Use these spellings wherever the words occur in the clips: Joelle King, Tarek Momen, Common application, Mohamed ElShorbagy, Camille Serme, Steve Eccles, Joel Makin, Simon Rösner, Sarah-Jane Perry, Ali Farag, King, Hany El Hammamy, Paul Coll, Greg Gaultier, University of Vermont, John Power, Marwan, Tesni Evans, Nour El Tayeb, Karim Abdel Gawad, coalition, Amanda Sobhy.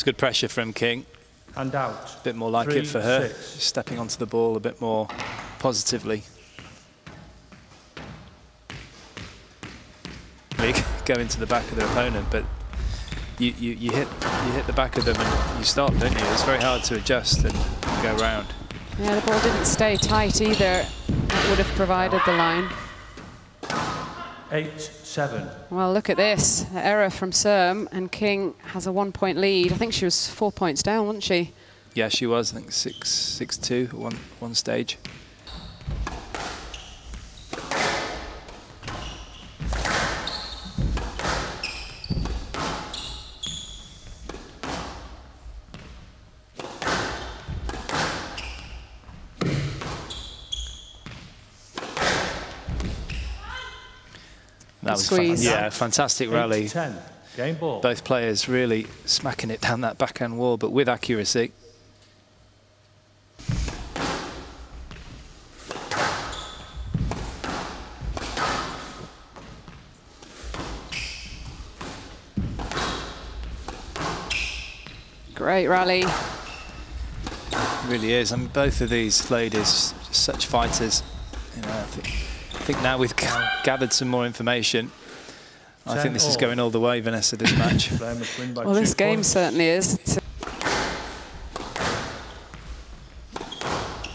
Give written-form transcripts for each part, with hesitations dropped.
It's good pressure from King. And out. A bit more like it for her. Stepping onto the ball a bit more positively. Go into the back of their opponent, but you hit the back of them and you stop, don't you? It's very hard to adjust and go round. Yeah, the ball didn't stay tight either. It would have provided the line. 8-7. Well, look at this. The error from Serme, and King has a 1-point lead. I think she was 4 points down, wasn't she? Yeah, she was. I think 6-2 at one stage. That was squeeze. Yeah, fantastic rally. Game ball. Both players really smacking it down that backhand wall, but with accuracy. Great rally. It really is. I mean, both of these ladies, just such fighters. You know, I think now we've gathered some more information. I think this is going all the way, Vanessa, this match. Well, this game certainly is. Oh,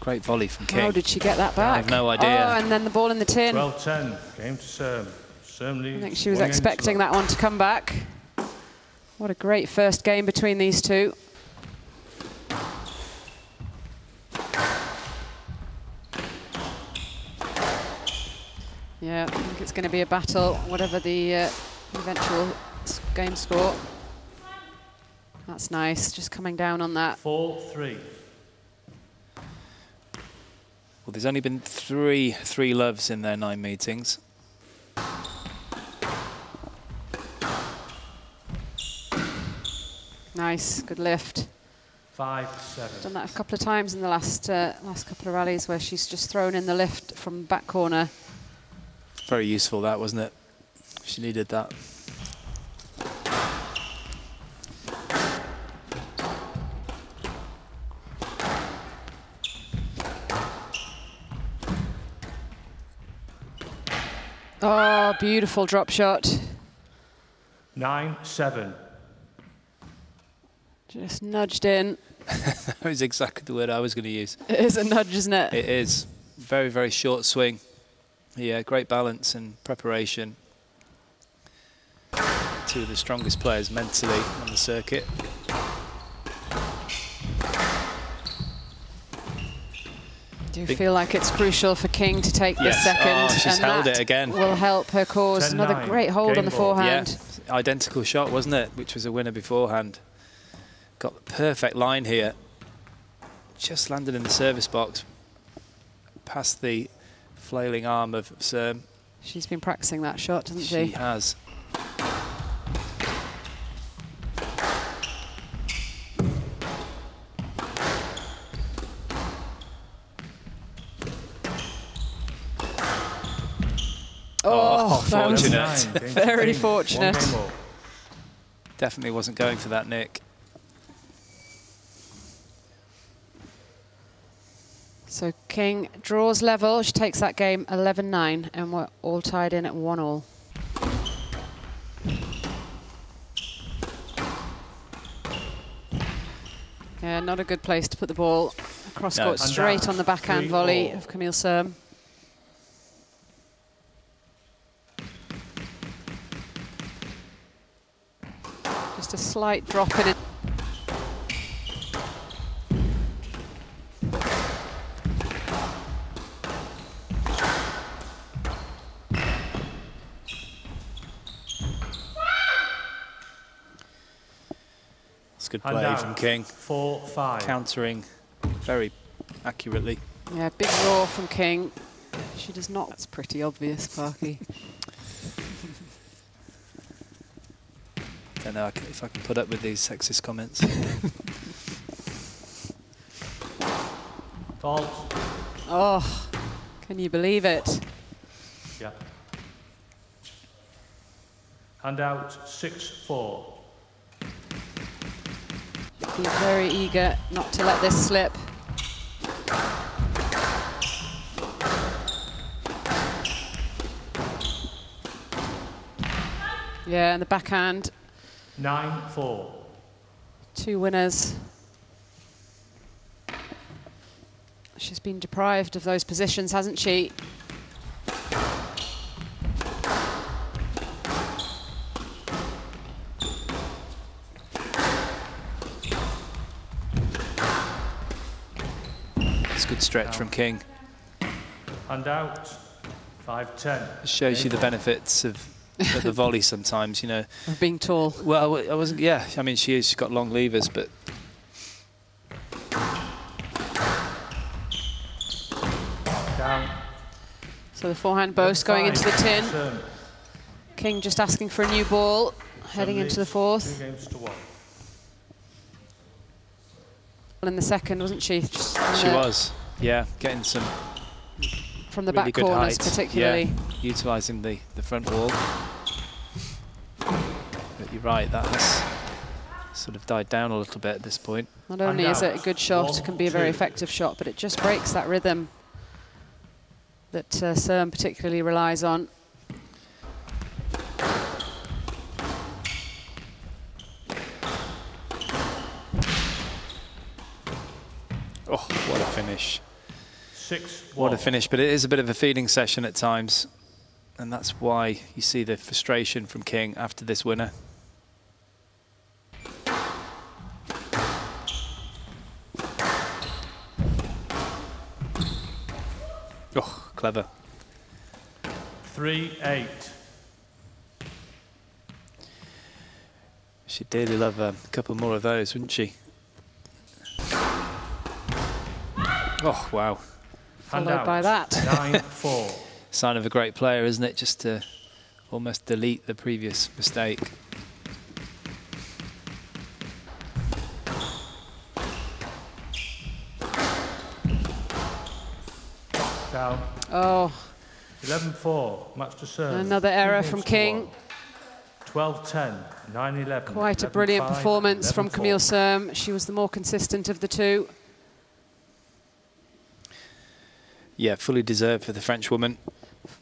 great volley from King. How did she get that back? I have no idea. Oh, and then the ball in the tin. 12-10, game to Serme. I think she was expecting that one to come back. What a great first game between these two. Yeah, I think it's going to be a battle, whatever the eventual game score. That's nice, just coming down on that. 4-3. Well, there's only been three loves in their 9 meetings. Nice, good lift. 5-7. Done that a couple of times in the last couple of rallies where she's just thrown in the lift from back corner. Very useful that, wasn't it? She needed that. Oh, beautiful drop shot. 9-7. Just nudged in. That was exactly the word I was going to use. It is a nudge, isn't it? It is. Very, very short swing. Yeah, great balance and preparation. Two of the strongest players mentally on the circuit. Do you feel like it's crucial for King to take this second? Oh, she's held it again. Will help her cause. Another great hold on the forehand. Yeah. Identical shot, wasn't it? Which was a winner beforehand. Got the perfect line here. Just landed in the service box, past the flailing arm of Serme. She's been practicing that shot, hasn't she? She has. Oh, fortunate. Very fortunate. Definitely wasn't going for that, Nick. So King draws level, she takes that game 11-9, and we're all tied in at 1-1. Yeah, not a good place to put the ball. Cross-court straight on the backhand volley of Camille Serme. Just a slight drop in it. Good play from King. 4-5. Countering very accurately. Yeah, big roar from King. She does not. That's pretty obvious, Parky. Don't know if I can put up with these sexist comments. Fault. Oh, Can you believe it? Yeah. Hand out 6-4. He's very eager not to let this slip. Yeah, and the backhand. 9-4. Two winners. She's been deprived of those positions, hasn't she? It's a good stretch from King. And out, 5-10. Shows you the benefits of the volley sometimes, you know. Of being tall. Well, I wasn't, yeah. I mean, she is, she's got long levers, but... Down. So the forehand boast going into the tin. Serme. King just asking for a new ball, heading into the fourth. 2-1. In the second, wasn't she? She was, yeah, getting some... From the really back corners, particularly. Yeah, utilising the front wall. But you're right, that has sort of died down a little bit at this point. Not only is it a good shot, it can be a very effective shot, but it just breaks that rhythm that Serme particularly relies on. Oh, what a finish. 6-1. What a finish, but it is a bit of a feeling session at times, and that's why you see the frustration from King after this winner. Oh, clever. 3-8. She'd dearly love a couple more of those, wouldn't she? Oh, wow. Followed by that. 9-4. Sign of a great player, isn't it? Just to almost delete the previous mistake. Down. Oh. 11-4. Match to Serme. Another error from King. 12-10. 9-11. Quite a brilliant performance from Camille Serme. She was the more consistent of the two. Yeah, fully deserved for the French woman.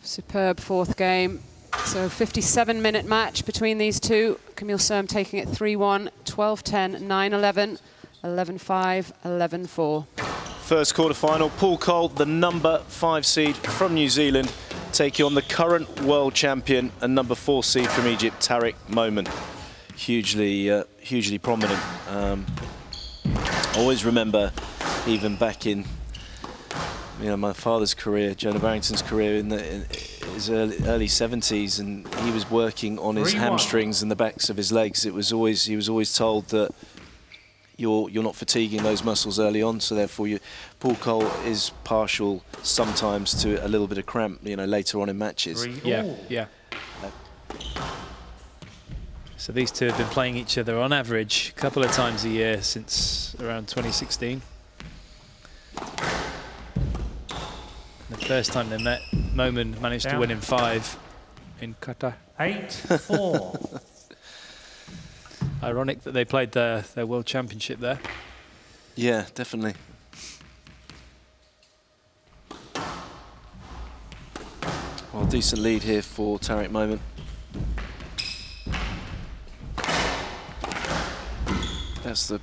Superb fourth game. So 57-minute match between these two. Camille Serme taking it 3-1, 12-10, 9-11, 11-5, 11-4. First quarterfinal, Paul Coll, the number 5 seed from New Zealand, taking on the current world champion and number 4 seed from Egypt, Tarek Momen. Hugely, hugely prominent. Always remember, even back in my father's career, Jonah Barrington's career in his early 70s, and he was working on his hamstrings and the backs of his legs. It was always, he was always told that you're not fatiguing those muscles early on, so therefore you, Paul Coll is partial sometimes to a little bit of cramp, later on in matches. So these two have been playing each other on average a couple of times a year since around 2016. The first time they met, Momen managed to win in 5 in Qatar. 8-4. Ironic that they played their World Championship there. Yeah, definitely. Well, decent lead here for Tarek Momen. That's the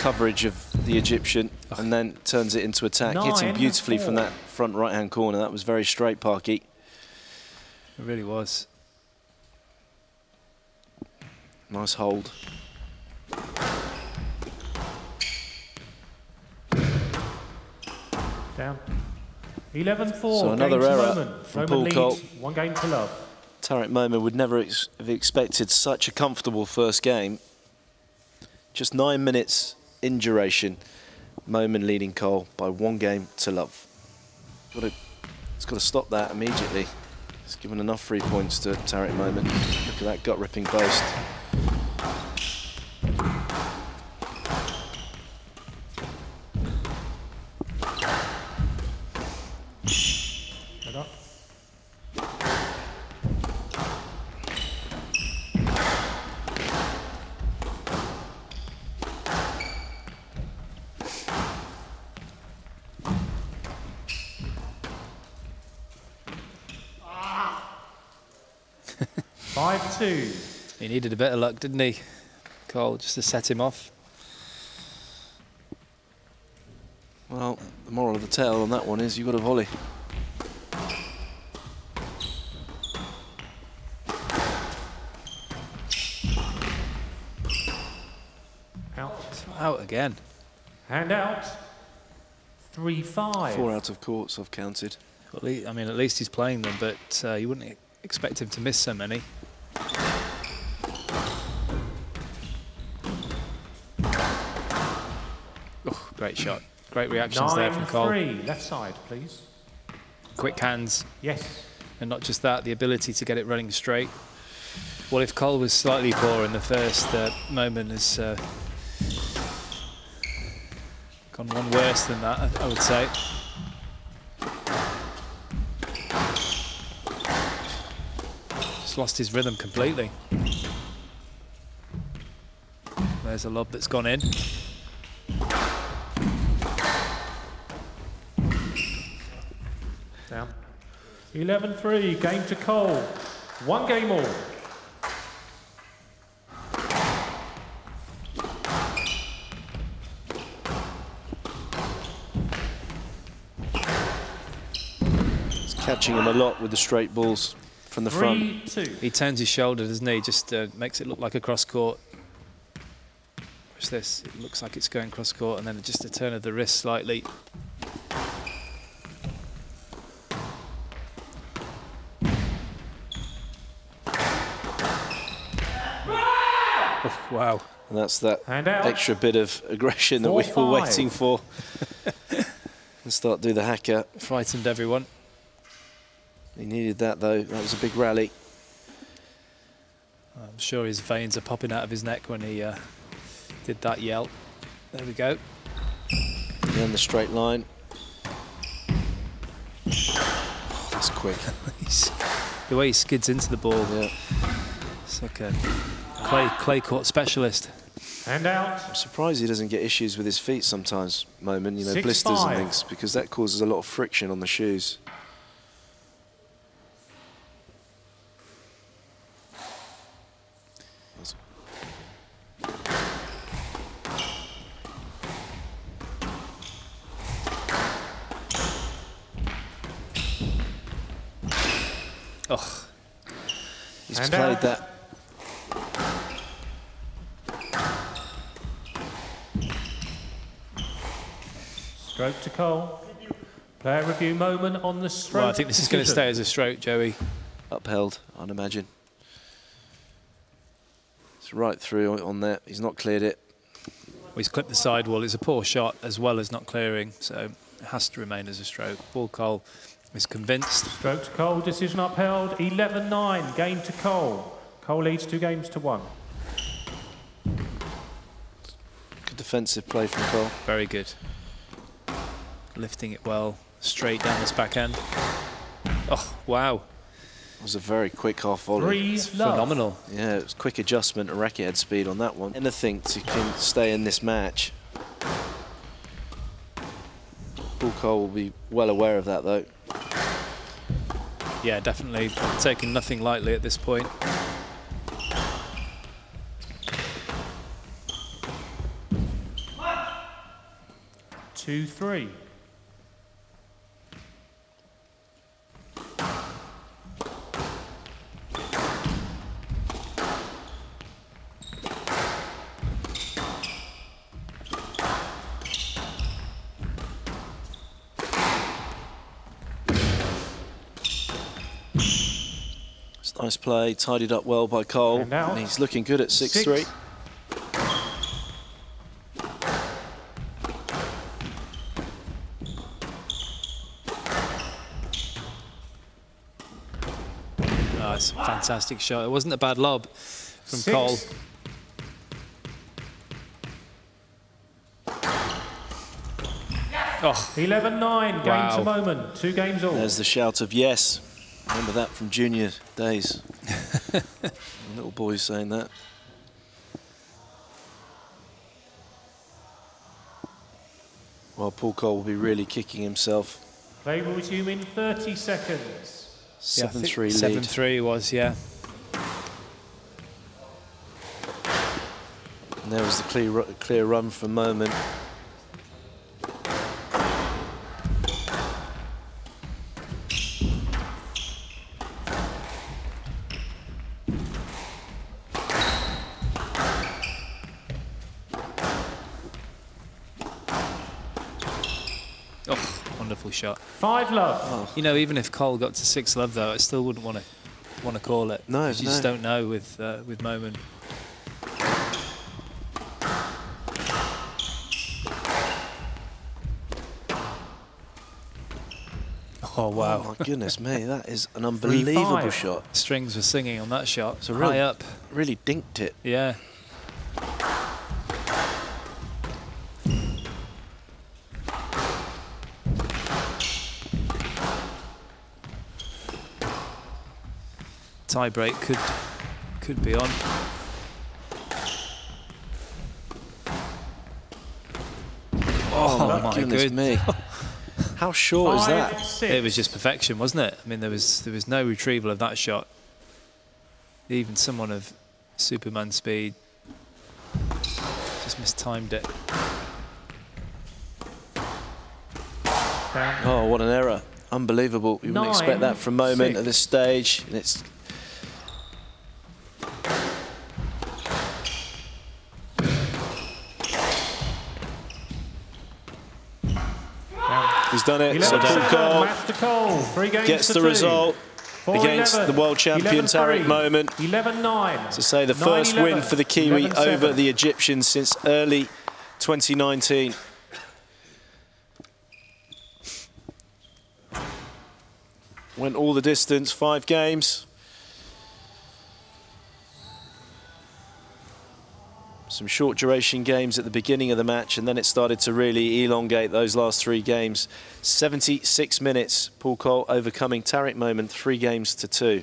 coverage of the Egyptian, and then turns it into attack. Hitting beautifully from that front right-hand corner. That was very straight, Parky. It really was. Nice hold. Down. 11-4. So another error from Paul Coll. 1 game to love. Tarek Momen would never have expected such a comfortable first game. Just 9 minutes in duration. Momen leading Coll by 1 game to love. It's got to stop that immediately. It's given enough free points to Tarek Momen. Look at that gut-ripping boast. Shut up. Ah. 5-2. He needed a bit of luck, didn't he? Coll, just to set him off. Well, the moral of the tale on that one is you've got a volley. Out again. Hand out. 3-5. 4 out of courts I've counted. Well, I mean, at least he's playing them, but you wouldn't expect him to miss so many. Oh, great shot. Great reactions there from Coll. 9-3. Left side, please. Quick hands. Yes. And not just that, the ability to get it running straight. Well, if Coll was slightly poor in the first moment, is. Gone one worse than that, I would say. Just lost his rhythm completely. There's a lob that's gone in. Down. 11-3, game to Coll. One game all. Catching him a lot with the straight balls from the front. 3-2. He turns his shoulder, doesn't he? Just makes it look like a cross court. Watch this. It looks like it's going cross court, and then just a turn of the wrist slightly. Oh, wow. And that's that extra bit of aggression that we were waiting for. And start do the hacker. Frightened everyone. He needed that, though. That was a big rally. I'm sure his veins are popping out of his neck when he did that yell. There we go. Down the straight line. Oh, that's quick. The way he skids into the ball. Yeah. It's like a clay court specialist. And out. I'm surprised he doesn't get issues with his feet sometimes, Momen, you know, 6-5. Blisters and things, because that causes a lot of friction on the shoes. Oh, he's played that. Stroke to Coll. Player review moment on the stroke. Well, I think this is going to stay as a stroke, Joey. Upheld, I'd imagine. It's right through on there. He's not cleared it. Well, he's clipped the sidewall. It's a poor shot as well as not clearing, so it has to remain as a stroke. Paul Coll is convinced. Stroke to Coll, decision upheld. 11-9, game to Coll. Coll leads 2 games to 1. Good defensive play from Coll. Very good. Lifting it well, straight down his backhand. Oh, wow. It was a very quick half volley. Phenomenal. Yeah, it was quick adjustment and racket head speed on that one. Anything to stay in this match. Paul Coll will be well aware of that, though. Yeah, definitely taking nothing lightly at this point. One. 2-3. Nice play, tidied up well by Coll, and he's looking good at 6-3. Oh, it's a fantastic shot. It wasn't a bad lob from Coll. Yes. Oh. 11-9, wow. Game to Momen, 2 games all. There's the shout of yes. Remember that from junior days. Little boys saying that. Well, Paul Coll will be really kicking himself. Play will resume in 30 seconds. 7-3 lead. 7-3 was, yeah. And there was the clear run for Momen. Shot. 5-love. Oh. You know, even if Coll got to 6-love, though, I still wouldn't want to call it. No, you just don't know with Momen. Oh wow! Oh my goodness me, that is an unbelievable shot. Strings were singing on that shot. So high up, really dinked it. Yeah. Tie break could be on. Oh my goodness me! How short is that? 6. It was just perfection, wasn't it? I mean, there was no retrieval of that shot. Even someone of Superman speed just mistimed it. Oh, what an error! Unbelievable. You wouldn't expect that from Momen at this stage, and it's. He's done it. So Paul Coll gets the result against the world champion Tarek Momen. 11-9. To say the first win for the Kiwi over the Egyptian since early 2019. Went all the distance, 5 games. Some short duration games at the beginning of the match, and then it started to really elongate those last 3 games. 76 minutes, Paul Coll overcoming Tarek Momen 3 games to 2.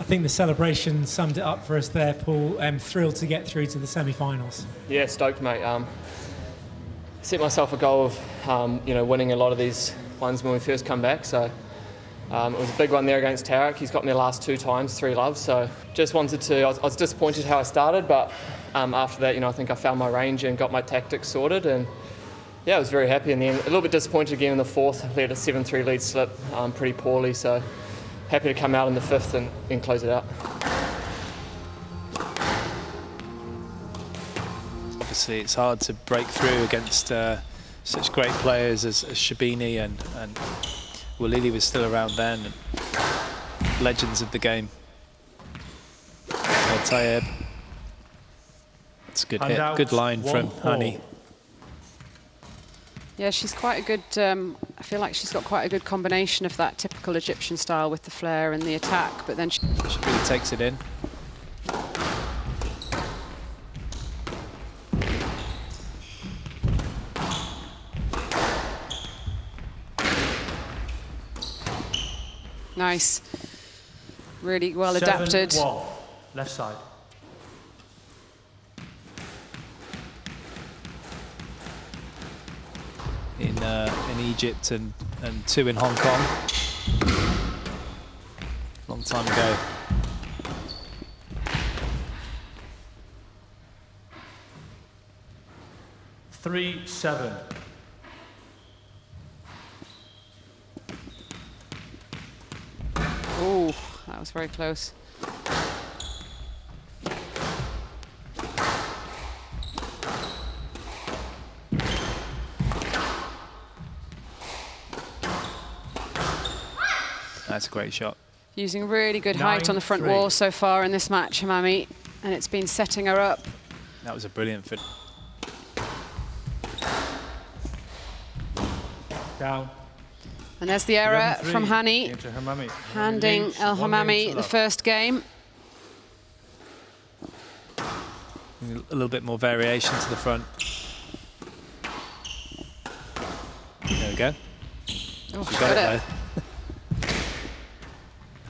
I think the celebration summed it up for us there, Paul. I'm thrilled to get through to the semi-finals. Yeah, stoked, mate. Set myself a goal of you know, winning a lot of these ones when we first come back, so it was a big one there against Tarek. He's got me the last 2 times, 3 loves, so just wanted to... I was disappointed how I started, but after that, you know, I think I found my range and got my tactics sorted, and yeah, I was very happy in the end. A little bit disappointed again in the 4th, let a 7-3 lead slip pretty poorly, so happy to come out in the 5th and close it out. Obviously it's hard to break through against such great players as Shabini and Walili was still around then, and legends of the game. El Tayeb. That's a good hit, good line from Hany. Yeah, she's quite a good, I feel like she's got quite a good combination of that typical Egyptian style with the flair and the attack, but then she really takes it in. Nice, really well adapted. 7-1, left side. In Egypt and 2 in Hong Kong. Long time ago. Three-7. Oh, that was very close. That's a great shot. Using really good height on the front wall so far in this match, Hammamy, and it's been setting her up. That was a brilliant fit. Down. And there's the error from Hany, handing El Hammamy the first game. A little bit more variation to the front. Don't go. Oh, she got it though.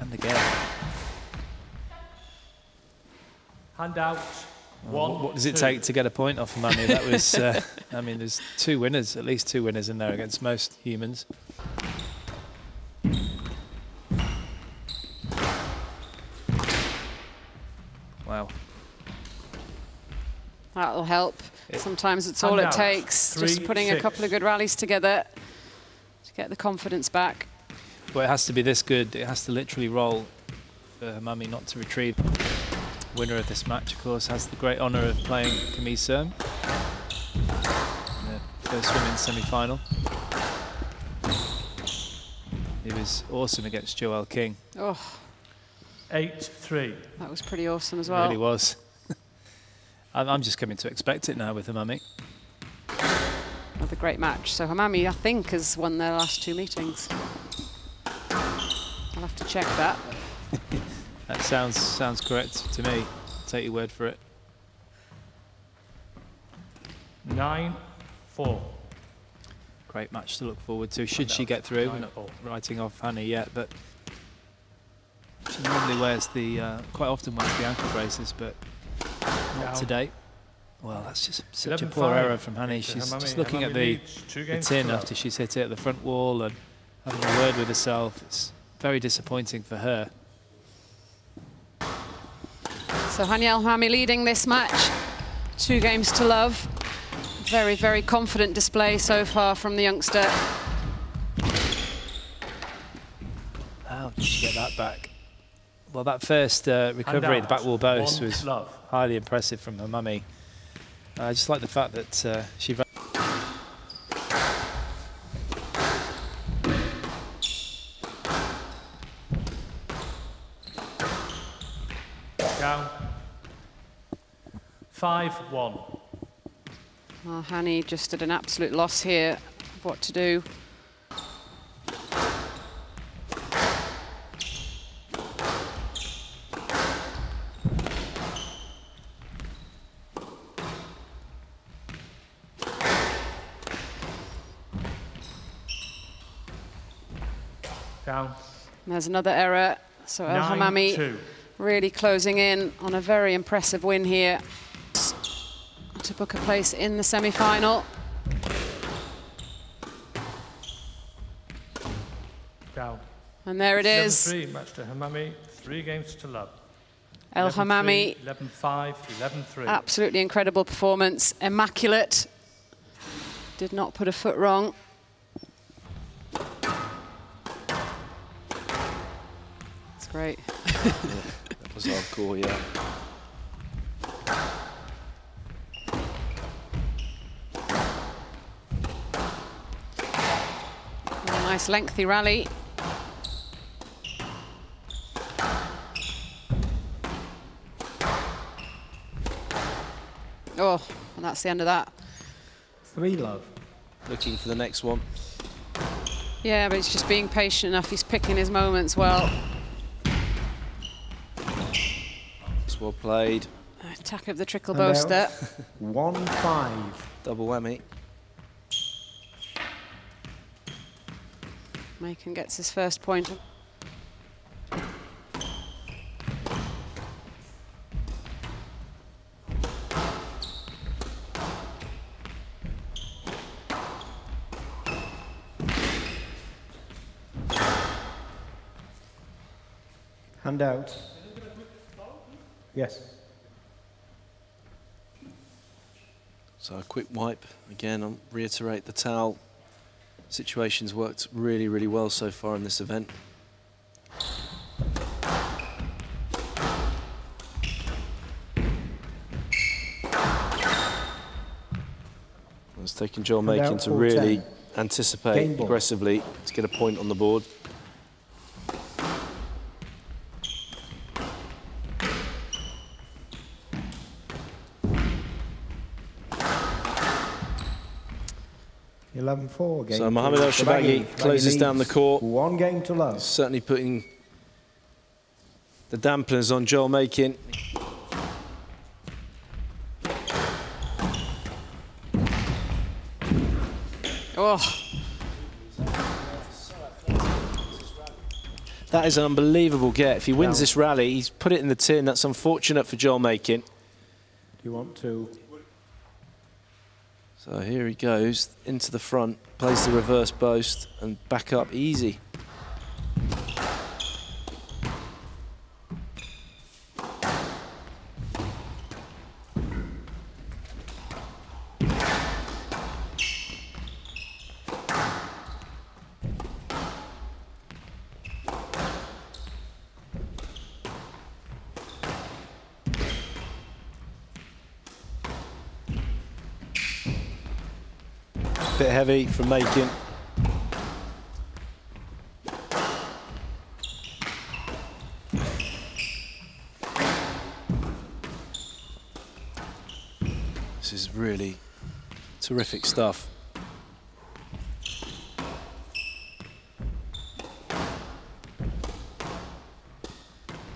And again. Hand out. One, what does it take to get a point off Hammamy? That was, I mean, there's two winners, at least two winners in there against most humans. Wow. That'll help. Sometimes it's all it takes, just putting a couple of good rallies together to get the confidence back. Well, it has to be this good. It has to literally roll for Hammamy not to retrieve. Winner of this match, of course, has the great honour of playing Camille Serme in the first women's semi-final. He was awesome against Joelle King. Oh, 8-3. That was pretty awesome as well. It really was. I'm just coming to expect it now with Hammamy. Another great match. So Hammamy, I think, has won their last two meetings. I'll have to check that. That sounds correct to me. Take your word for it. 9-4. Great match to look forward to. Should she get through? We're not writing off Hany yet, but she normally wears the quite often wears the ankle braces, but not today. Well, that's just such a poor error from Hany. She's just looking at the tin after she's hit it at the front wall and having a word with herself. It's very disappointing for her. So Hany El Hammamy leading this match, 2 games to love. Very, very confident display so far from the youngster. How did she get that back? Well, that first recovery, the back wall bows, was highly impressive from Hammamy. I just like the fact that she ran. Down. 5-1. Well, Hany just at an absolute loss here. What to do? Down. And there's another error. So El Hammamy really closing in on a very impressive win here to book a place in the semi-final. Down. And there it is. 7-3 match to Hammamy, 3 games to love. El Hammamy. 11-5, 11-3. Absolutely incredible performance. Immaculate. Did not put a foot wrong. It's great. Yeah, that was hardcore, yeah. A nice lengthy rally. Oh, and that's the end of that. 3-love. Looking for the next one. Yeah, but he's just being patient enough. He's picking his moments well. Well played. Attack of the trickle bow step. 1-5. Double whammy. Makin gets his first point. Hand out. Yes. So a quick wipe. Again, I'll reiterate the towel situation's worked really, really well so far in this event. It's taken Joel Makin to really anticipate aggressively to get a point on the board. So Mohamed ElShorbagy closes down the court. 1 game to love. He's certainly putting the dampeners on Joel Makin. Oh, That is an unbelievable get. If he wins this rally, he's put it in the tin. That's unfortunate for Joel Makin. Do you want to? So here he goes into the front, plays the reverse boast and back up easy. Bit heavy from Makin. This is really terrific stuff.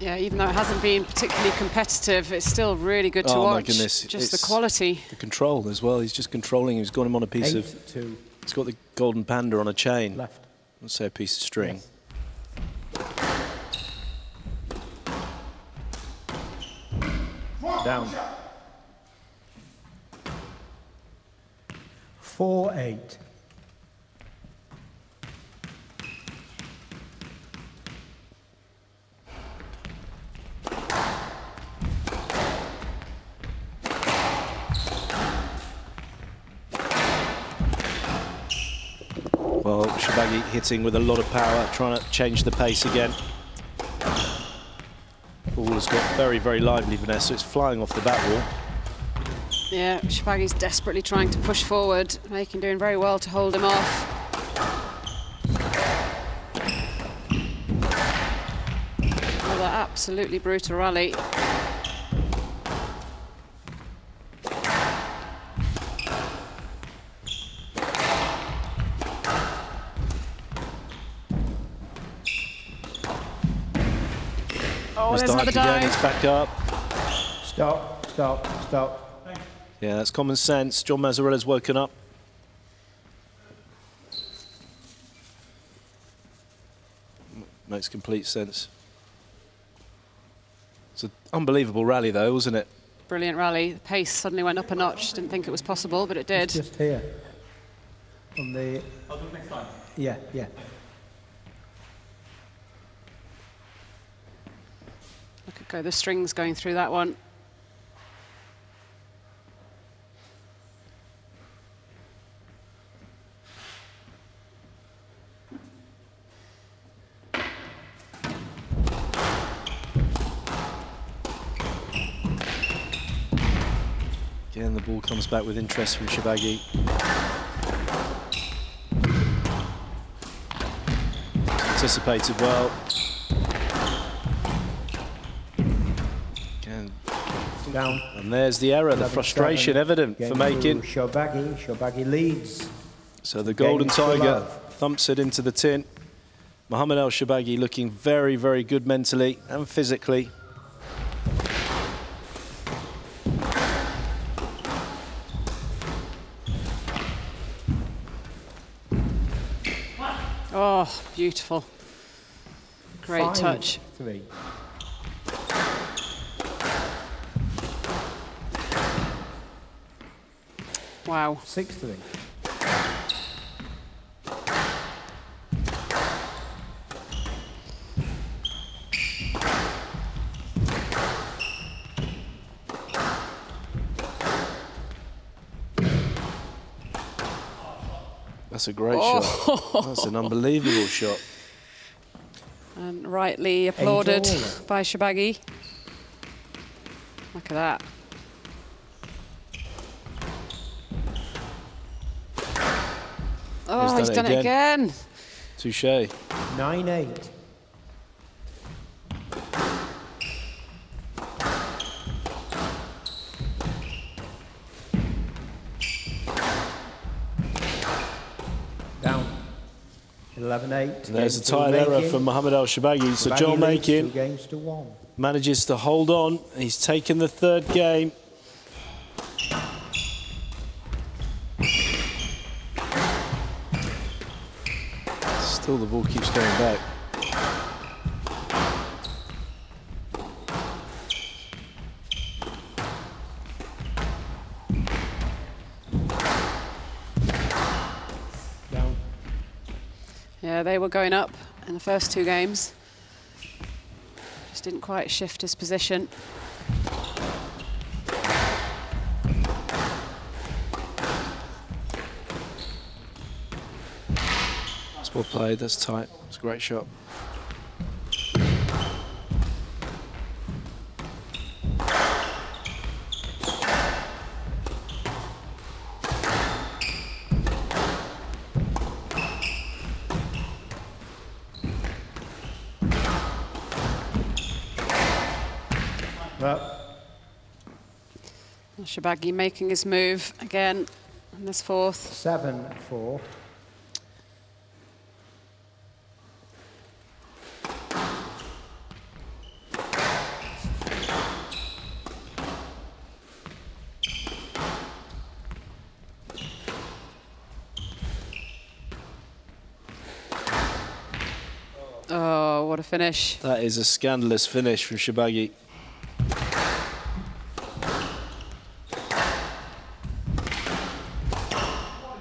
Yeah, even though it hasn't been particularly competitive, it's still really good to watch. My goodness. Just it's the quality. The control as well. He's just controlling. He's got him on a piece of... Two. He's got the golden panda on a chain. Left. Let's say a piece of string. Yes. Down. 4-8. Well, Shorbagy hitting with a lot of power, trying to change the pace again. Ball has got very, very lively, Vanessa. It's flying off the back wall. Yeah, Shorbagy's desperately trying to push forward. Makin doing very well to hold him off. Another absolutely brutal rally. Another down. It's back up. Stop, stop, stop. Thanks. Yeah, that's common sense. John Mazzarella's woken up. Makes complete sense. It's an unbelievable rally, though, wasn't it? Brilliant rally. The pace suddenly went up a notch. Didn't think it was possible, but it did. It's just here. On the... I'll do it next time. Yeah, yeah. Look at go, the strings going through that one. Again, the ball comes back with interest from Shorbagy. Anticipated well. Down. And there's the error, the frustration evident for Makin. Shorbagy leads. So the Golden Tiger thumps it into the tin. Mohamed ElShorbagy looking very, very good mentally and physically. Oh, beautiful. Great touch. 3. Wow. 6-3. That's a great shot. That's an unbelievable shot. And rightly applauded by Shorbagy. Look at that. Oh, he's done it again. Touché. 9-8. Down. 11-8. There's a tight error from Mohamed ElShorbagy. So Joel Makin manages to hold on. He's taken the third game. The ball keeps going back. Yeah, they were going up in the first two games. Just didn't quite shift his position. That's well played, that's tight. It's a great shot. Sobhy making his move again in this fourth. 7-4. Oh, what a finish. That is a scandalous finish from Sobhy.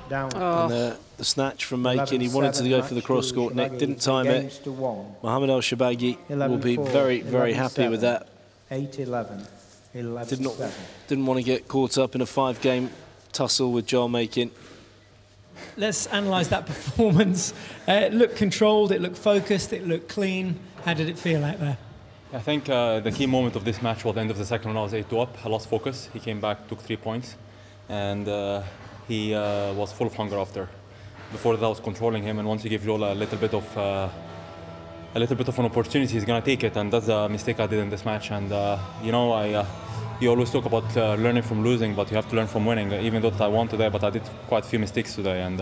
Down. Oh. And the snatch from Makin, he wanted to go for the cross-court neck, didn't time it. Mohamed ElShorbagy will be very, very happy with that. 8-11. Didn't want to get caught up in a five-game tussle with Joel Makin. Let's analyse that performance. It looked controlled, it looked focused, it looked clean. How did it feel out there? I think the key moment of this match was the end of the second round. I was 8-2 up. I lost focus. He came back, took 3 points, and... he was full of hunger after. Before that, I was controlling him, and once you give Joelle a little bit of an opportunity, he's gonna take it, and that's a mistake I did in this match. And you know, you always talk about learning from losing, but you have to learn from winning. Even though I won today, but I did quite a few mistakes today, and.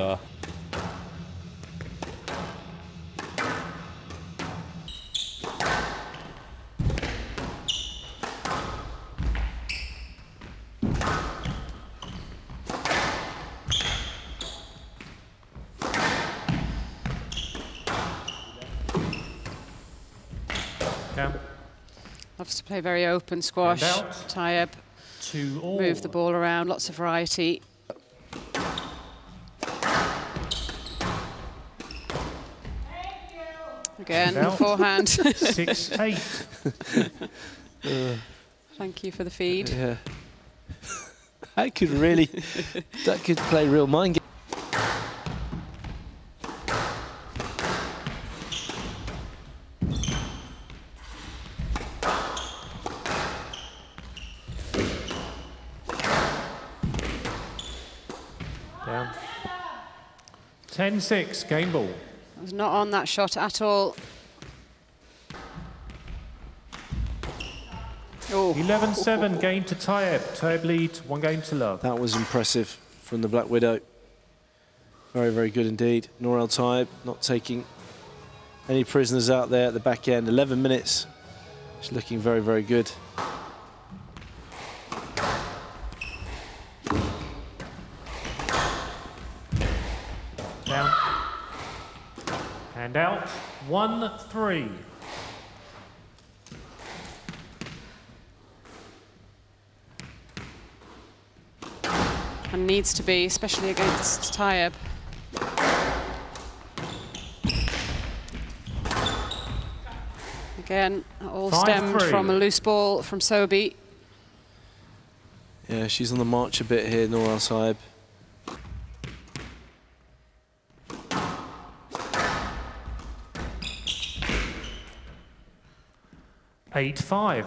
Play very open squash. Tayeb move the ball around, lots of variety. Again, forehand. 6-8. Thank you for the feed. Yeah. I could really, that could play real mind games. Down. 10-6, game ball. I was not on that shot at all. Oh. 11-7, game to Tayeb. Tayeb leads, 1 game to love. That was impressive from the Black Widow. Very, very good indeed. Nour El Tayeb not taking any prisoners out there at the back end. 11 minutes. It's looking very, very good. And out, 1-3. And needs to be, especially against Tayeb. Again, all stemmed from a loose ball from Sobhy. Yeah, she's on the march a bit here, Nour El Tayeb. Eight, five.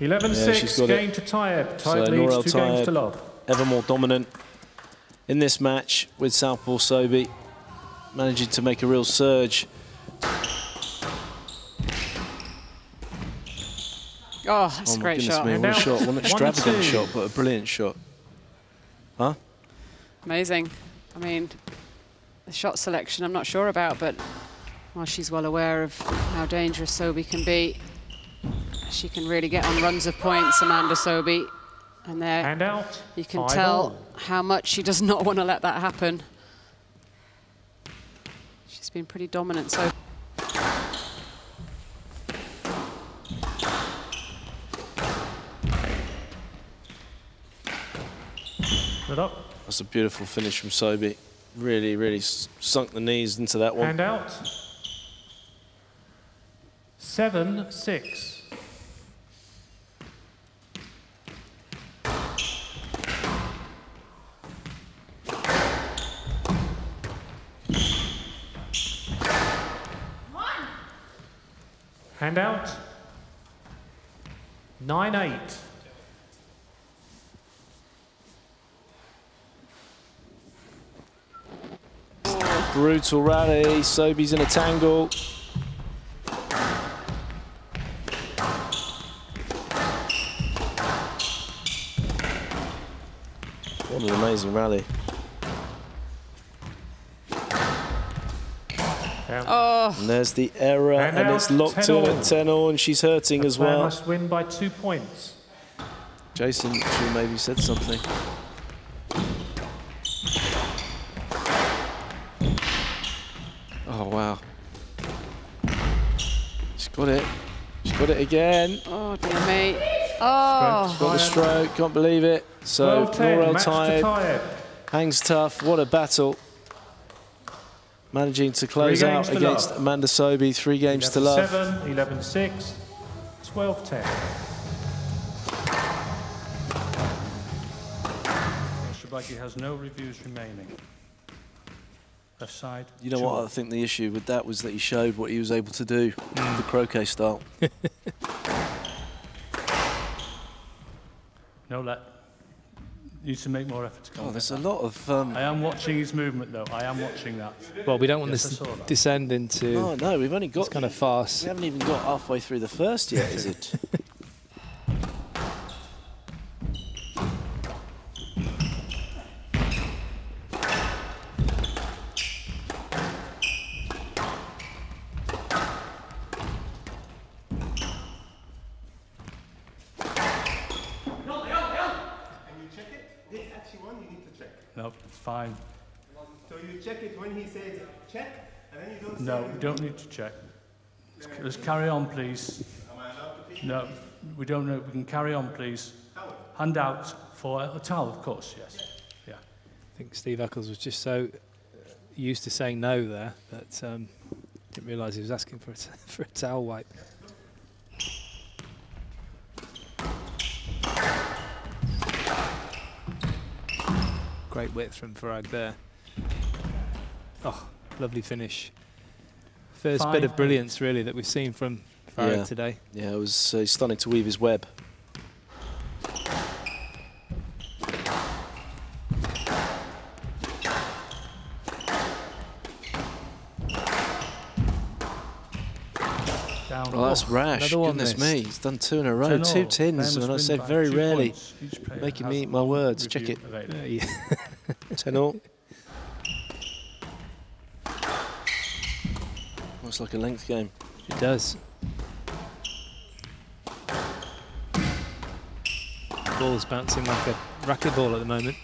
Eleven six, game to Tayeb. Tayeb leads 2 games to love. Ever more dominant in this match with Southpaw Sobhy, managing to make a real surge. Oh, that's a great shot. What a shot. What an extravagant shot, but a brilliant shot. Huh? Amazing. I mean, the shot selection I'm not sure about, but while she's well aware of how dangerous Sobhy can be, she can really get on runs of points, Amanda Sobhy. And there, you can tell how much she does not want to let that happen. She's been pretty dominant so far. Up. That's a beautiful finish from Sobhy. Really, really sunk the knees into that one. Hand out. 7-6. One. Hand out. 9-8. Brutal rally, Sobhy's in a tangle. What an amazing rally. Oh. And there's the error, and it's locked in at 10-all, and she's hurting as well. Must win by 2 points. Jason, she maybe said something. Got it. She's got it again. Oh, dear me. Oh. She's got the stroke. Can't believe it. So, Nour El Tayeb hangs tough. What a battle. Managing to close out against Amanda Sobhy. 3 games to love. 7, 11-6, 12-10. Elshorbagy has no reviews remaining. Side. You know what, I think the issue with that was that he showed what he was able to do with the croquet style. No, that needs to make more effort to come. Oh, there's a lot of... I am watching his movement, though. I am watching that. Well, we don't want this to descend into... Oh, no, we've only got... It's kind of fast. We haven't even got halfway through the first yet, is it? No, you don't need to check. Let's carry on, please. No, we don't know. We can carry on, please. Hand out for a towel, of course, yes. Yeah. I think Steve Eccles was just so used to saying no there that didn't realise he was asking for a towel wipe. Great width from Farag there. Oh, lovely finish. First bit of brilliance, really, that we've seen from Farag today. Yeah, it was stunning to weave his web. Down. Well, that's Rash. Goodness me, he's done 2 in a row, 2 tins, and I say very rarely, making me eat my words. Check it. 10-all. Looks like a length game. It does. The ball's bouncing like a racquet ball at the moment.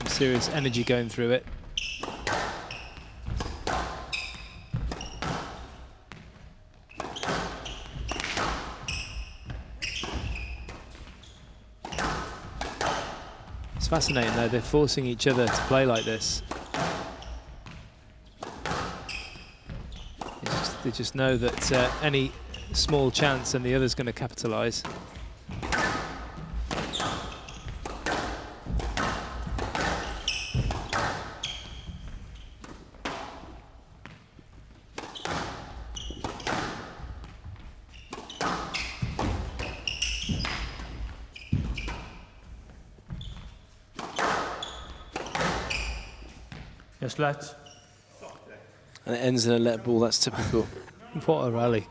Some serious energy going through it. It's fascinating though, they're forcing each other to play like this. They just know that any small chance and the other's going to capitalise. Yes, lads. And it ends in a let ball. That's typical. What a rally.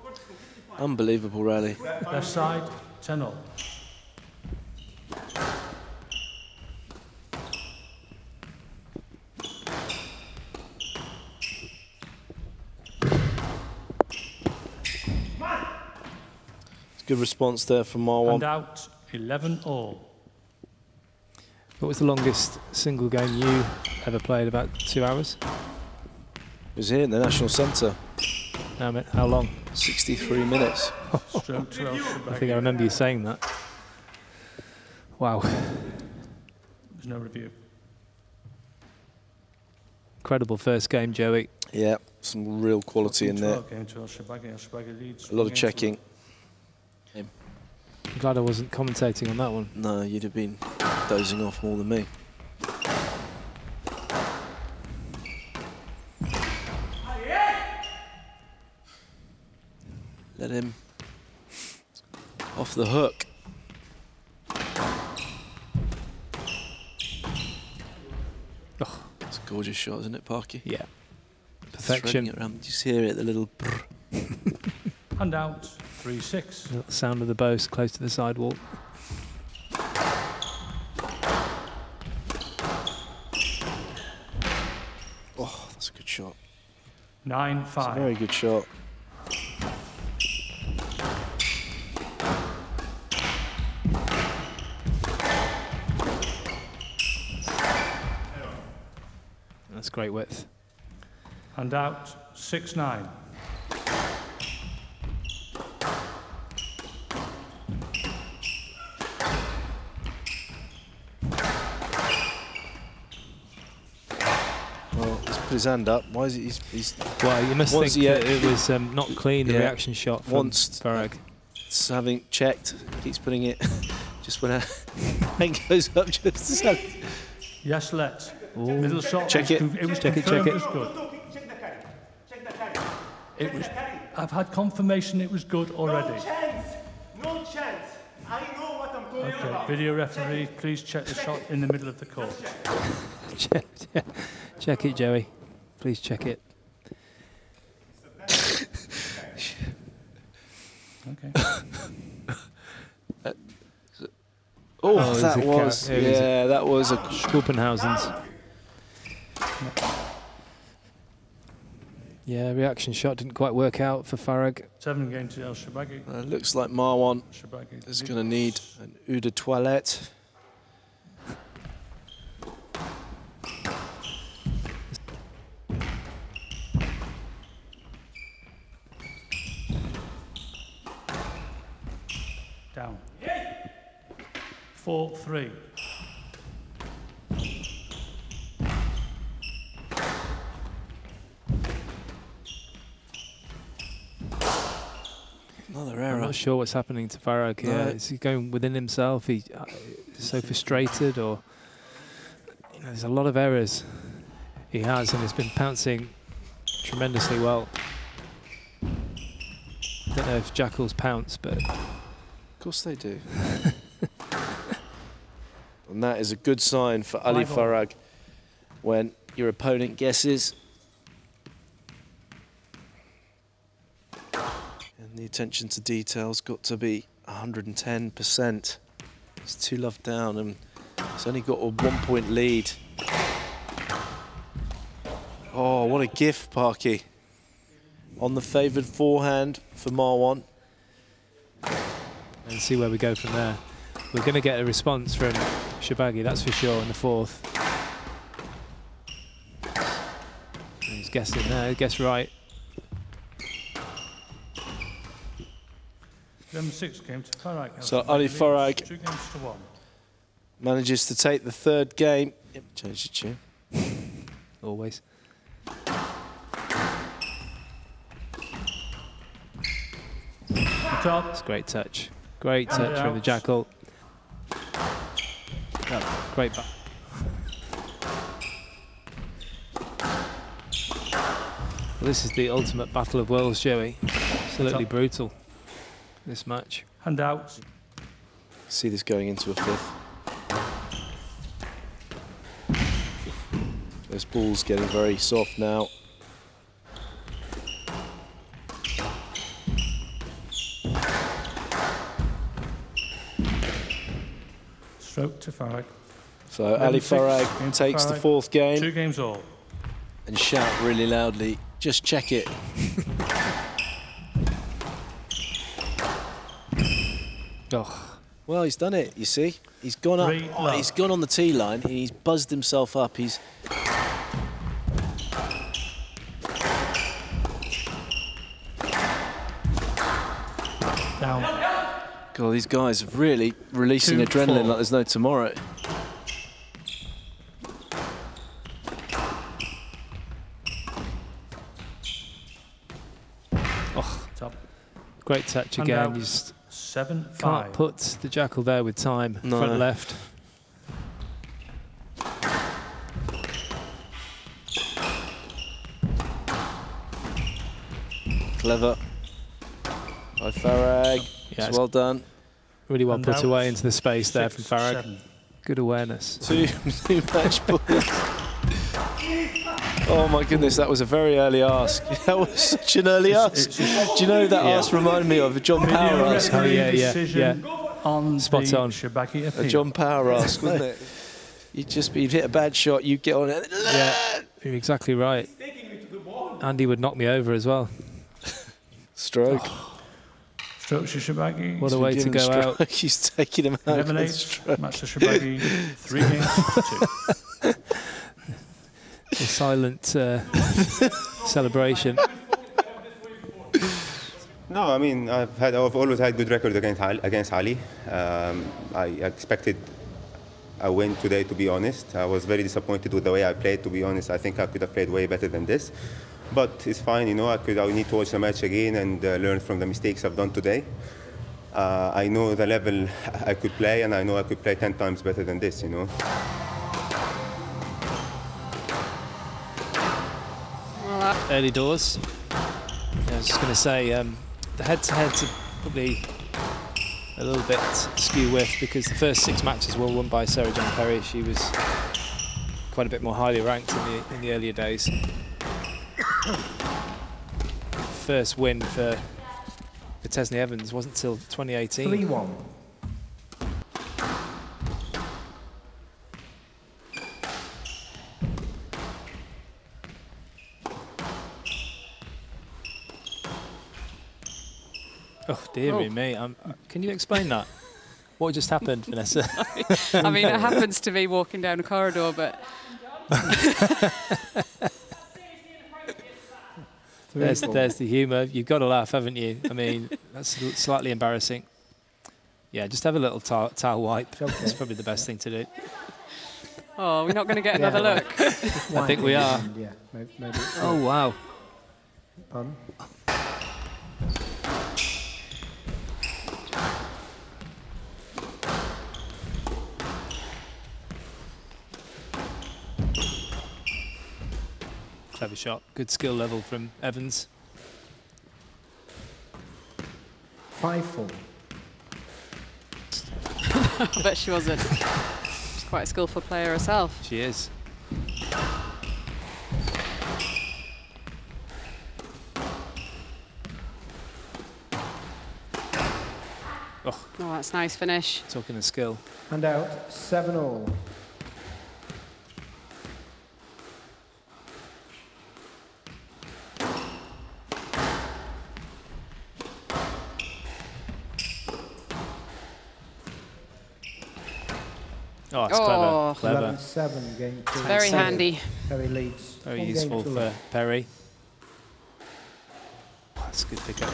Unbelievable rally. Left side, 10-all. Good response there from Marwan. And out, 11-all. What was the longest single game you ever played? About 2 hours? It was here in the National Centre. How long? 63 minutes. I think I remember you saying that. Wow. There's no review. Incredible first game, Joey. Yeah, some real quality in there. A lot of checking. I'm glad I wasn't commentating on that one. No, you'd have been dozing off more than me. Let him off the hook. Oh. It's a gorgeous shot, isn't it, Parky? Yeah. Perfection. Around. Just hear it, the little brr. Hand out, 3-6. The sound of the bow is close to the sidewall. Oh, that's a good shot. 9-5. That's a very good shot. That's great width. And out, 6-9. Well, he's put his hand up. Why is he? Well, you must think it was not clean, the reaction shot from Farag. Having checked, keeps putting it just when it goes up. Just yes, let's. Middle shot. Check it. It was check it. It was, I've had confirmation it was good already. No chance. No chance. I know what I'm doing. Okay, about. Video referee, please check the shot in the middle of the court. Check it, Joey. Please check it. Okay. Oh, that was. Yeah, that was a Copenhausen's. Yeah, reaction shot didn't quite work out for Farag. 7 game to ElShorbagy. Looks like Marwan is going to need an eau de toilette. Down. 4-3. Another error. I'm not sure what's happening to Farag here. No. Is he going within himself? He's so frustrated, or there's a lot of errors he has, and he's been pouncing tremendously well. I don't know if jackals pounce, but of course they do. And that is a good sign for Ali Farag when your opponent guesses. The attention to detail's got to be 110%. It's 2-love down and it's only got a 1-point lead. Oh, what a gift, Parky. On the favoured forehand for Marwan. And see where we go from there. We're going to get a response from Shorbagy, that's for sure, in the fourth. He's guessing there, guess right. 6 came to Farag. So Ali Farag 2 games to 1. Manages to take the 3rd game. Yep, change the tune. Always. It's great touch. Great touch from the jackal. Oh, great back. Well, this is the ultimate battle of worlds, Joey. Absolutely brutal. This match. Hand out. See this going into a 5th. This ball's getting very soft now. Stroke to Farag. So Ali Farag takes the 4th game. 2 games all. And shout really loudly, just check it. Oh, Well, he's done it, you see. He's gone up, he's gone on the tee line, and he's buzzed himself up. He's... Down. God, these guys are really releasing adrenaline like there's no tomorrow. Oh, top. Great touch and again. Just 7-5. Can't put the jackal there with time. No. Front left. Clever. By Farag. Yes. Well done. Really well put away into the space there from Farag. Good awareness. Two match balls. Oh my goodness, that was a very early ask. That was such an early ask. Do you know that ask reminded me of a John Power ask? Oh yeah. Spot on. A John Power ask, wasn't it? You'd hit a bad shot, you'd get on it. Yeah, you're exactly right. Andy would knock me over as well. Stroke. Shabagi. What a way to go out. He's taking him out. 11-8, match to Shabagi, 3-2. A silent celebration. No, I mean, I've always had good record against Ali. I expected a win today, to be honest. I was very disappointed with the way I played, to be honest. I think I could have played way better than this. But it's fine, you know, I need to watch the match again and learn from the mistakes I've done today. I know the level I could play, and I know I could play 10 times better than this, you know. Early doors. I was just going to say, the head-to-head's probably a little bit skew with, because the first 6 matches were won by Sarah-Jane Perry. She was quite a bit more highly ranked in the earlier days. First win for Tesni Evans wasn't till 2018. 3-1. Oh dearie me! Can you explain that? What just happened, Vanessa? I mean, it happens to me walking down a corridor, but. There's the humour. You've got to laugh, haven't you? I mean, that's slightly embarrassing. Yeah, just have a little towel wipe. It's okay. That's probably the best thing to do. Oh, we're not going to get another look. I think we are. Yeah, maybe. Oh, wow. Pardon? Clever shot. Good skill level from Evans. 5-4. I bet she wasn't. She's quite a skillful player herself. She is. Oh, that's nice finish. Talking of skill. And out 7-all. Oh, it's clever. 11-7 game two. Very handy. Perry leads. Very useful for Perry. Oh, that's a good pickup.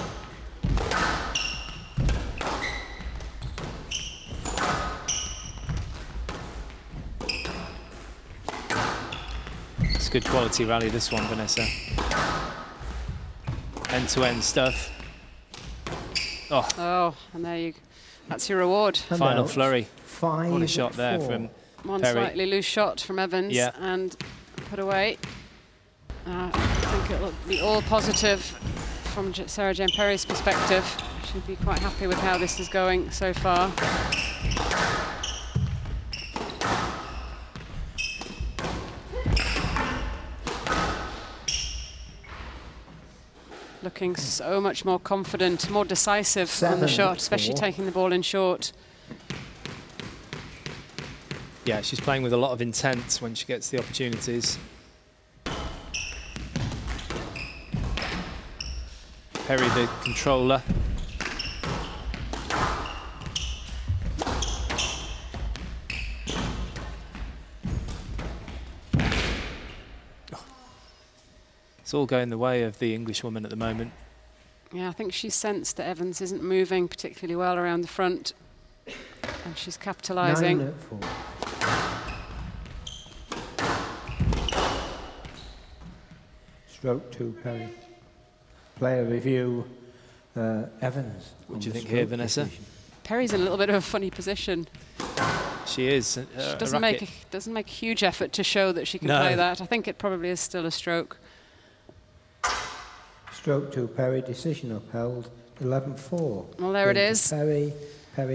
It's a good quality rally, this one, Vanessa. End-to-end stuff. Oh. Oh, and there you go. That's your reward. And final flurry. What a shot there from Perry. Slightly loose shot from Evans and put away. I think it'll be all positive from Sarah-Jane Perry's perspective. She'll be quite happy with how this is going so far. Looking so much more confident, more decisive on the shot, especially taking the ball in short. Yeah, she's playing with a lot of intent when she gets the opportunities. Perry, the controller. It's all going the way of the Englishwoman at the moment. Yeah, I think she sensed that Evans isn't moving particularly well around the front, and she's capitalising. Stroke two, Perry. Player review, Evans. What do you think here, Vanessa? Position. Perry's in a little bit of a funny position. She is. She doesn't make a huge effort to show that she can play that. I think it probably is still a stroke. Stroke two, Perry, decision upheld, 11-4. Well, there it is. Perry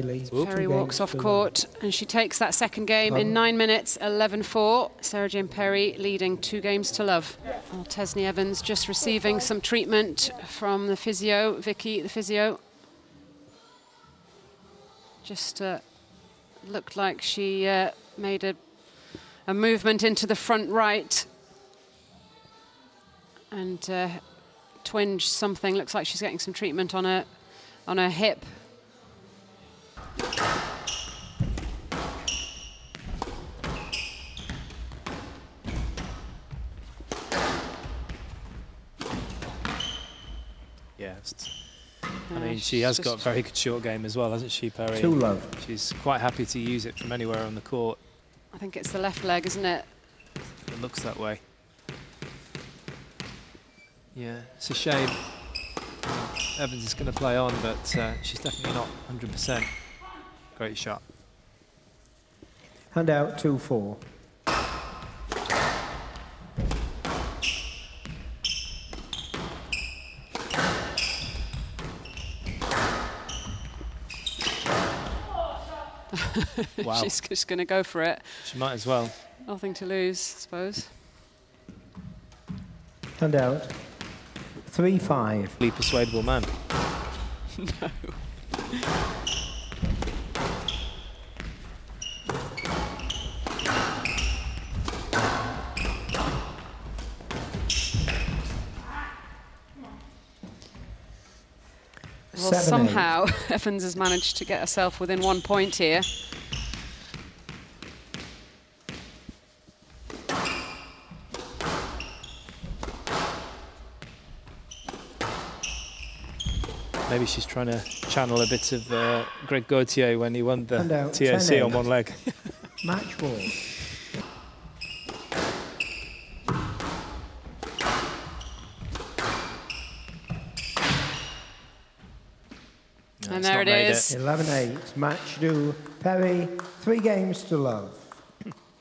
leads. Perry walks off court, and she takes that second game in 9 minutes, 11-4. Sarah-Jane Perry leading 2 games to love. Well, Tesni Evans just receiving some treatment from the physio, Vicky, the physio. Just looked like she made a movement into the front right. And... twinge something, looks like she's getting some treatment on her hip. Yeah, I mean, she has got a very good short game as well, hasn't she, Perry? 2-love. She's quite happy to use it from anywhere on the court. I think it's the left leg, isn't it? It looks that way. Yeah, it's a shame. Evans is going to play on, but she's definitely not 100%. Great shot. Hand out 2-4. Wow. She's just going to go for it. She might as well. Nothing to lose, I suppose. Hand out. 3-5. Really persuadable man. No. Well, somehow Evans has managed to get herself within 1 point here. Maybe she's trying to channel a bit of Greg Gaultier when he won the TOC on 1 leg. Match ball. No, and there it is. 11-8, match do Perry, 3 games to love.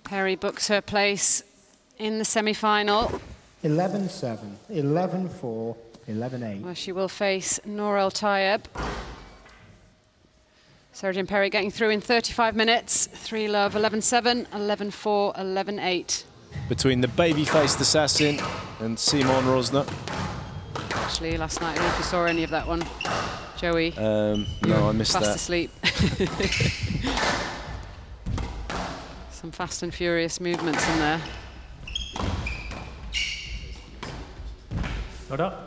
Perry books her place in the semi-final. 11-7, 11-4. 11-8. Well, she will face Nour El Tayeb. Sarah-Jane Perry getting through in 35 minutes. 3-love, 11-7, 11-4, 11-8. Between the baby-faced assassin and Simon Rösner. Actually, last night, I don't know if you saw any of that one, Joey. No, I missed that. Fast asleep. Some fast and furious movements in there. Not up.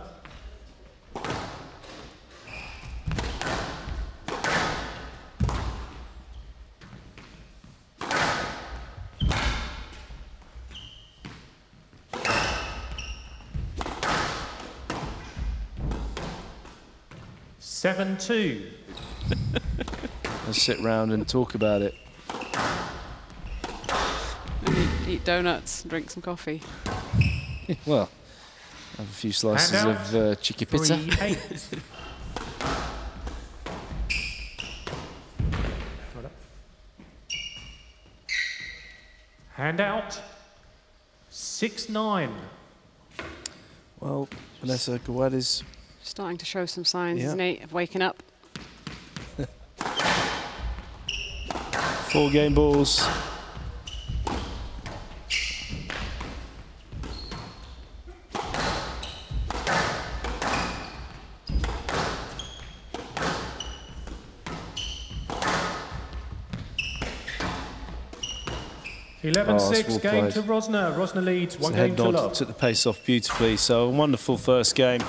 Two. Let's sit round and talk about it. And eat donuts, and drink some coffee. Yeah, well, have a few slices of chicky pizza. 3-8. Hand out. 6-9. Well, Vanessa Gawad is starting to show some signs, isn't he, of waking up. 4 game balls. Game to Rösner. Rösner leads 1 game to love. Took the pace off beautifully, so a wonderful first game.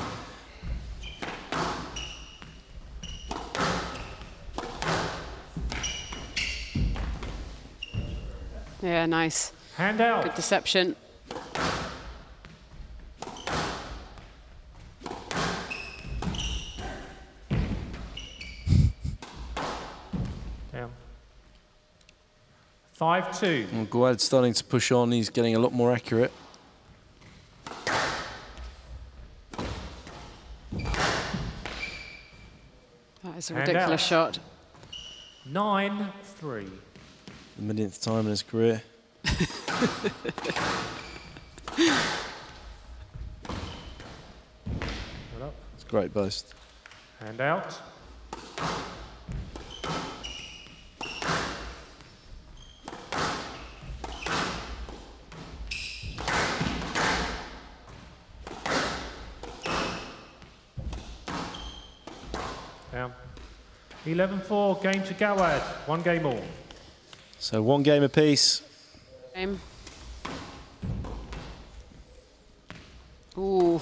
Yeah, nice. Hand out. Good deception. 5-2. Well, Gawad's starting to push on. He's getting a lot more accurate. That is a ridiculous shot. 9-3. The millionth time in his career. It's a great boast. Hand out. Down. 11-4, game to Gawad. One game all. So one game apiece. Ooh.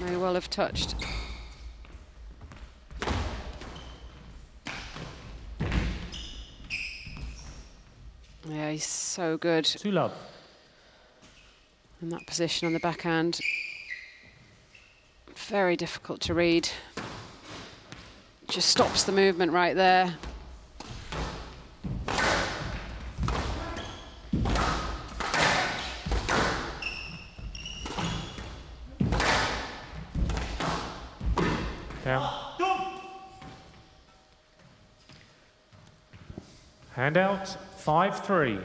May well have touched. Yeah, he's so good. 2-love. In that position on the backhand. Very difficult to read. Just stops the movement right there. Hand out, 5-3.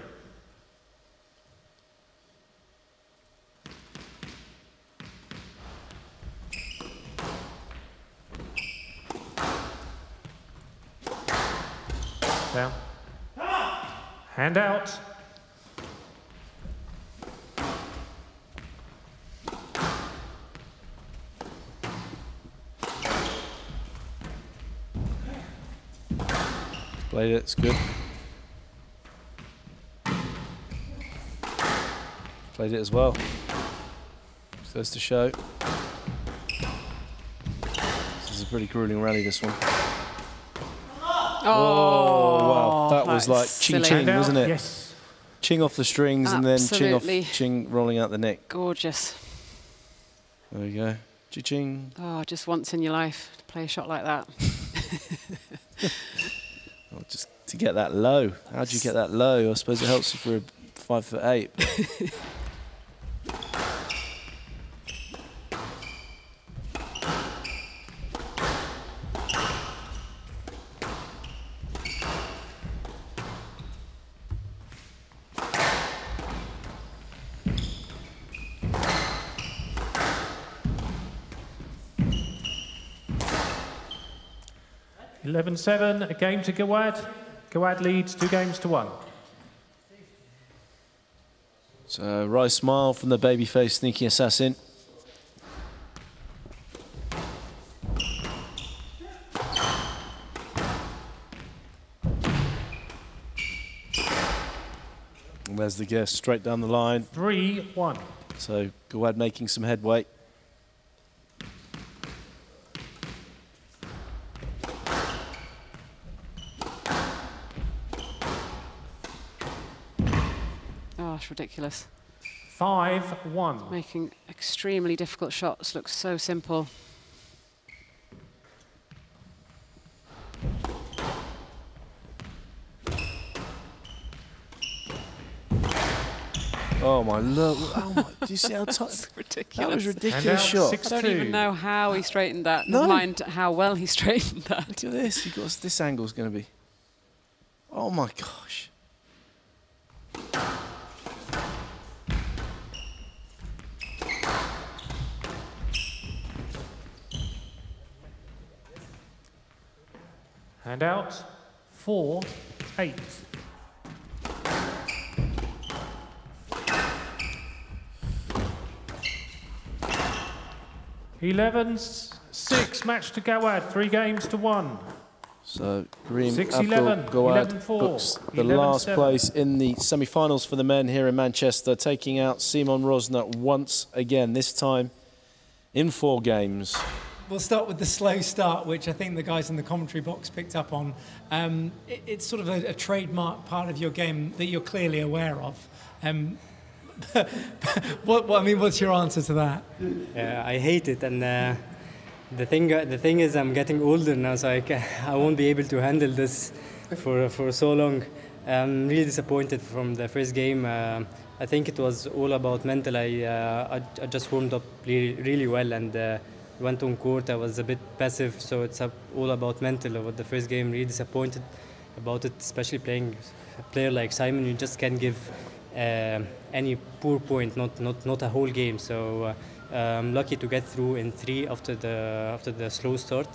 Down. Hand out. Played it, it's good. Played it as well. Just goes to show. This is a pretty grueling rally, this one. Oh, wow. That was like ching-ching, wasn't it? Yes. Ching off the strings and then ching rolling out the neck. Gorgeous. There we go. Ching. Oh, just once in your life to play a shot like that. Oh, just to get that low. How do you get that low? I suppose it helps if we're 5'8". Seven, a game to Gawad. Gawad leads 2 games to 1. So, wry smile from the babyface sneaky assassin. And there's the guess straight down the line. 3-1. So, Gawad making some headway. Ridiculous. 5-1. Making extremely difficult shots look so simple. Oh my look! Oh my, do you see how tight? That was ridiculous shot. 6-2. I don't even know how he straightened that. No. Never mind how well he straightened that. Look at this. You got this angle's going to be. Oh my gosh. And out, 4-8. (11-6) match to Gawad, 3 games to 1. So Karim Abdel Gawad books the last place in the semi-finals for the men here in Manchester, taking out Simon Rösner once again, this time in 4 games. We'll start with the slow start, which I think the guys in the commentary box picked up on. It's sort of a trademark part of your game that you're clearly aware of. What's your answer to that? I hate it, and the thing is, I'm getting older now, so I won't be able to handle this for so long. I'm really disappointed from the first game. I think it was all about mental. I just warmed up really well and went on court. I was a bit passive, so it's all about mental. About the first game, really disappointed about it, especially playing a player like Simon. You just can't give any poor point, not a whole game. So I'm lucky to get through in three after the slow start.